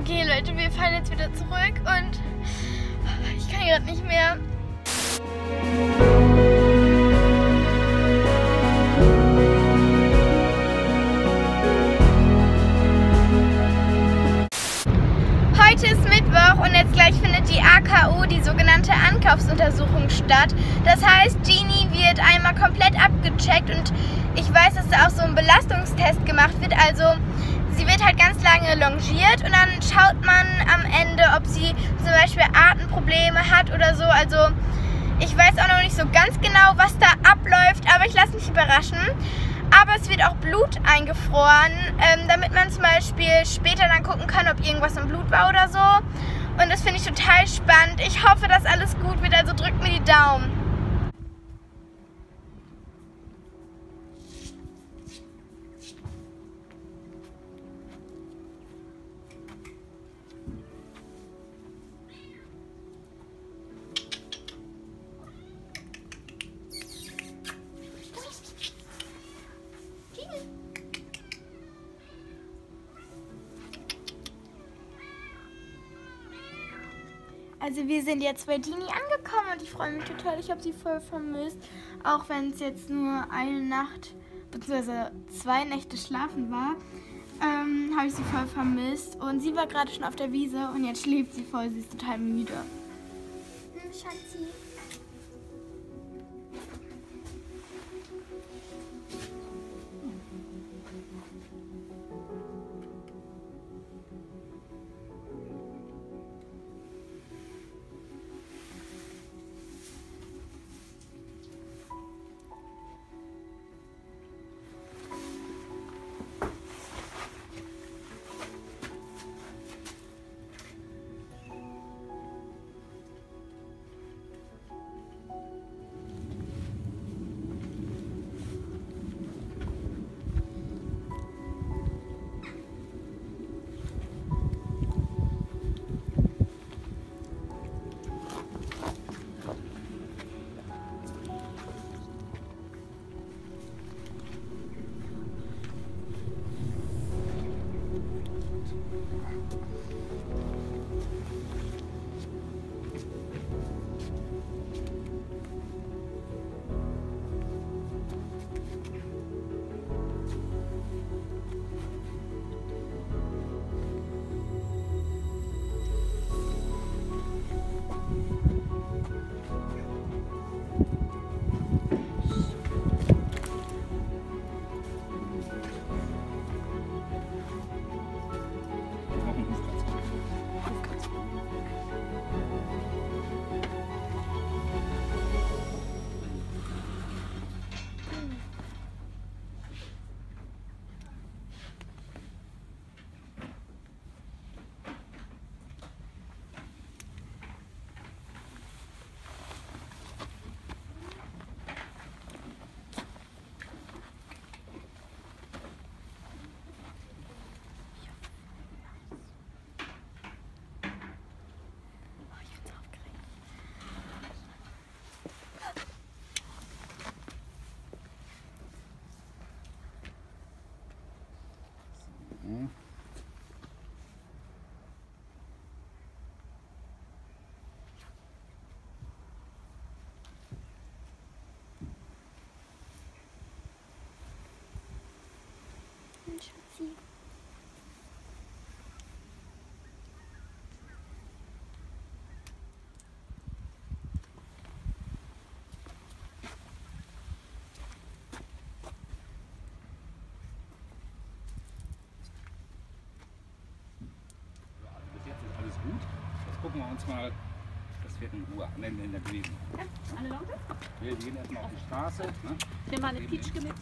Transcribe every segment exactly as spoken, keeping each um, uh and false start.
Okay Leute, wir fahren jetzt wieder zurück und ich kann gerade nicht mehr. Heute ist Mittwoch und jetzt gleich findet die A K U, die sogenannte Ankaufsuntersuchung, statt. Das heißt, Gini wird einmal komplett abgecheckt und ich weiß, dass da auch so ein Belastungstest gemacht wird, also sie wird halt ganz lange longiert und dann schaut man am Ende, ob sie zum Beispiel Atemprobleme hat oder so. Also ich weiß auch noch nicht so ganz genau, was da abläuft, aber ich lasse mich überraschen. Aber es wird auch Blut eingefroren, ähm, damit man zum Beispiel später dann gucken kann, ob irgendwas im Blut war oder so. Und das finde ich total spannend. Ich hoffe, dass alles gut wird, also drückt mir die Daumen. Also wir sind jetzt bei Gini angekommen und ich freue mich total, ich habe sie voll vermisst, auch wenn es jetzt nur eine Nacht bzw. zwei Nächte schlafen war, ähm, habe ich sie voll vermisst und sie war gerade schon auf der Wiese und jetzt schläft sie voll, sie ist total müde. Hm, Schatzi. Schatzi. Bis jetzt ist alles gut. Jetzt gucken wir uns mal, das wird in Ruhe an den Ländern gewesen. Ja, alle Leute? Wir gehen erstmal auf die Straße. Ne? Ich nehme mal eine Pitschke mit.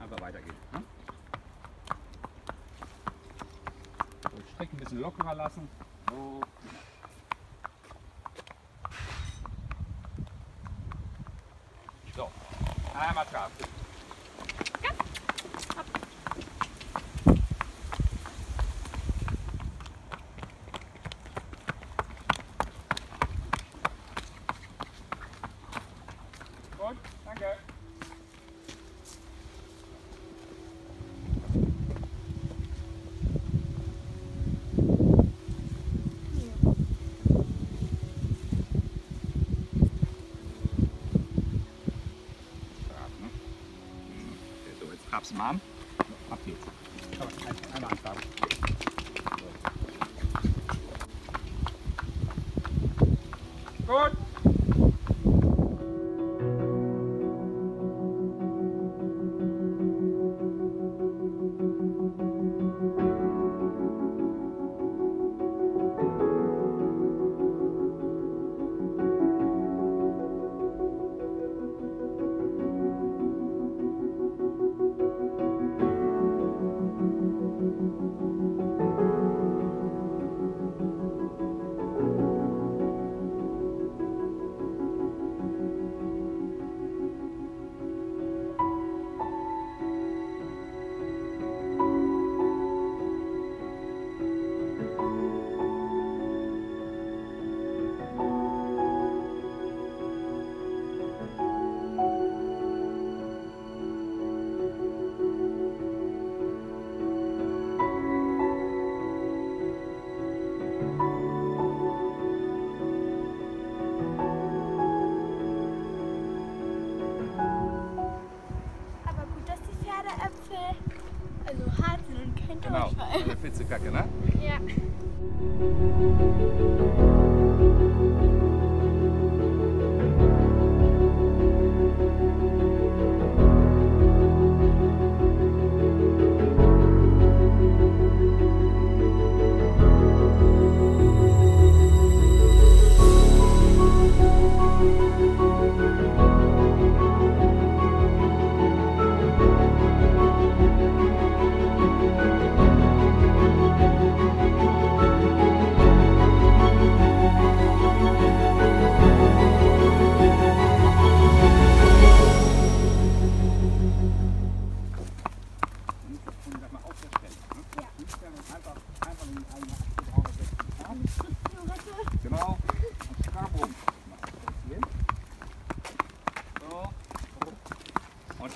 Aber weiter geht's. Ne? So, Strick ein bisschen lockerer lassen. So. So. Einmal drauf. Schnaps, Mom. Ab geht's. Einmal anfangen. Gut. Genau, eine Pizzekacke, ne? Ja.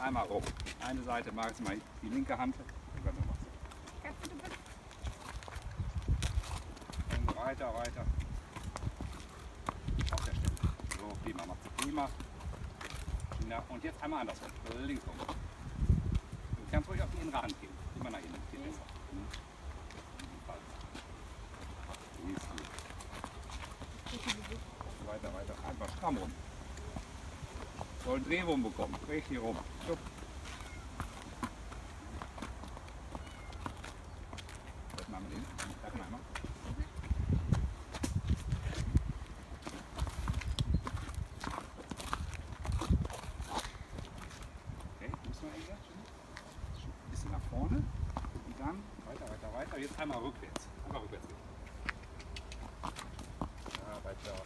Einmal rum. Eine Seite, mach jetzt mal die linke Hand. Und weiter, weiter. Auf der Stelle. So, prima, macht sie prima. Und jetzt einmal andersrum. Links rum. Du kannst ruhig auf die innere Hand gehen. Immer nach innen. Geht besser. Weiter, weiter. Einfach stramm rum. Soll einen Drehwurm bekommen, richtig rum. Schub. Das machen wir den. Da können wir einmal. Okay, müssen wir eigentlich ein bisschen nach vorne. Und dann weiter, weiter, weiter. Jetzt einmal rückwärts. Einmal rückwärts gehen. Ja, weiter.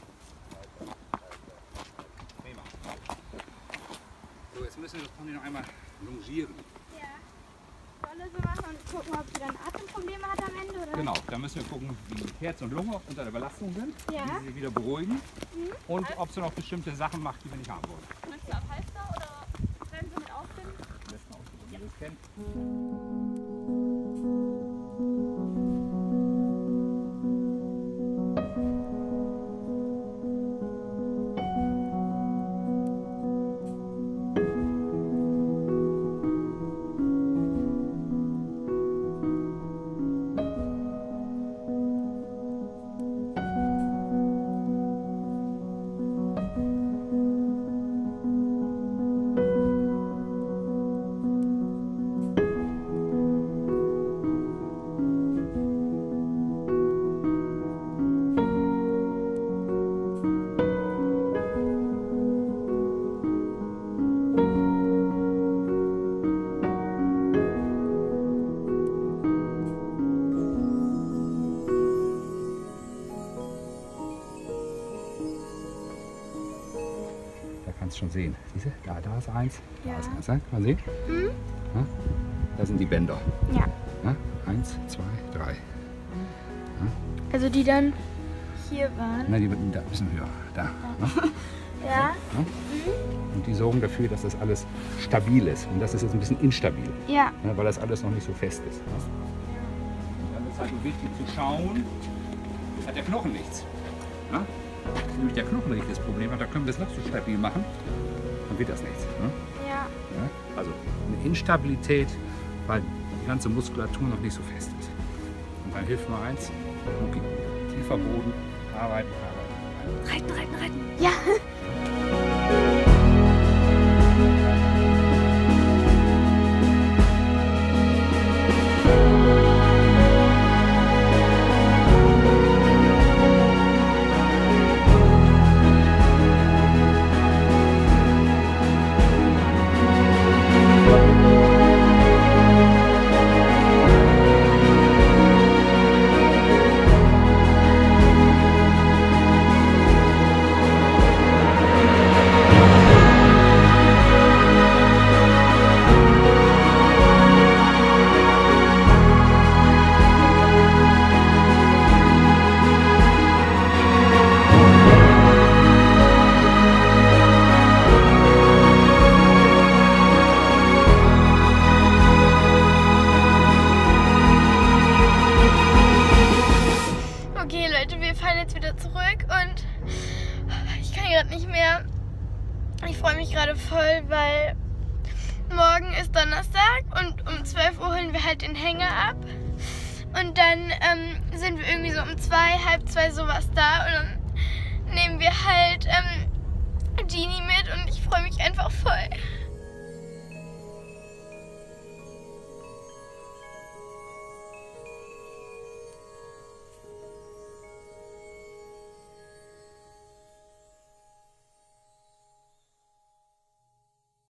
Müssen wir das Pony noch einmal longieren. Ja. Wollen wir machen und gucken, ob sie dann Atemprobleme hat am Ende? Oder? Genau, da müssen wir gucken, wie Herz und Lunge unter der Belastung sind, ja. Wie sie wieder beruhigen mhm. und also, ob sie noch bestimmte Sachen macht, die wir nicht haben wollen. Müssen wir auf Halfter oder Bremse mit aufbinden? Am besten aufbinden, ja. Wie wir es kennen. Schon sehen. Siehste? Da, da ist eins, ja. Da ist eins. Kann man sehen? Mhm. Ja? Da sind die Bänder. Ja. Ja? Eins, zwei, drei. Ja? Also die dann hier waren? Nein, die sind da ein bisschen höher. Da. Ja. Ja. Ja. Ja? Mhm. Und die sorgen dafür, dass das alles stabil ist. Und das ist jetzt ein bisschen instabil. Ja. Ja, weil das alles noch nicht so fest ist. Ja? Dann ist halt wichtig zu schauen, hat der Knochen nichts. Ja? Nämlich der Knochen, das Problem hat, da können wir es noch zu stabil machen, dann wird das nichts. Ne? Ja. Also eine Instabilität, weil die ganze Muskulatur noch nicht so fest ist. Und dann hilft nur eins, okay, tiefer Boden, arbeiten, arbeiten, arbeiten. Reiten, reiten, reiten, ja! Zurück und ich kann gerade nicht mehr. Ich freue mich gerade voll, weil morgen ist Donnerstag und um zwölf Uhr holen wir halt den Hänger ab und dann ähm, sind wir irgendwie so um zwei, halb zwei sowas da und dann nehmen wir halt ähm, Gini mit und ich freue mich einfach voll.